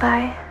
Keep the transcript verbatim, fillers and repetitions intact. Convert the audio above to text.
Bye.